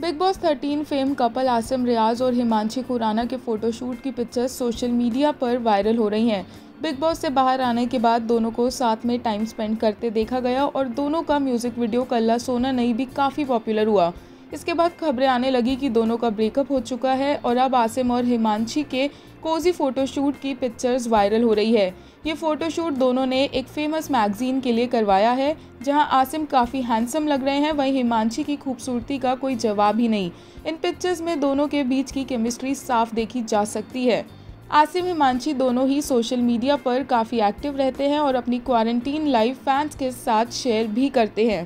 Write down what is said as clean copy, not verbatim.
Big Boss 13 fame couple Asim Riaz और हिमांशी खुराना के photoshoot की पिक्चर्स सोशल मीडिया पर वायरल हो रही हैं। बिग बॉस से बाहर आने के बाद दोनों को साथ में टाइम स्पेंड करते देखा गया और दोनों का म्यूज़िक वीडियो कल्ला सोना नहीं भी काफ़ी पॉपुलर हुआ। इसके बाद खबरें आने लगी कि दोनों का ब्रेकअप हो चुका है और अब आसिम और हिमांशी के कोजी फ़ोटोशूट की पिक्चर्स वायरल हो रही है। ये फ़ोटोशूट दोनों ने एक फ़ेमस मैगज़ीन के लिए करवाया है, जहां आसिम काफ़ी हैंडसम लग रहे हैं, वहीं हिमांशी की खूबसूरती का कोई जवाब ही नहीं। इन पिक्चर्स में दोनों के बीच की केमिस्ट्री साफ देखी जा सकती है। आसिम हिमांशी दोनों ही सोशल मीडिया पर काफ़ी एक्टिव रहते हैं और अपनी क्वारंटीन लाइफ फैंस के साथ शेयर भी करते हैं।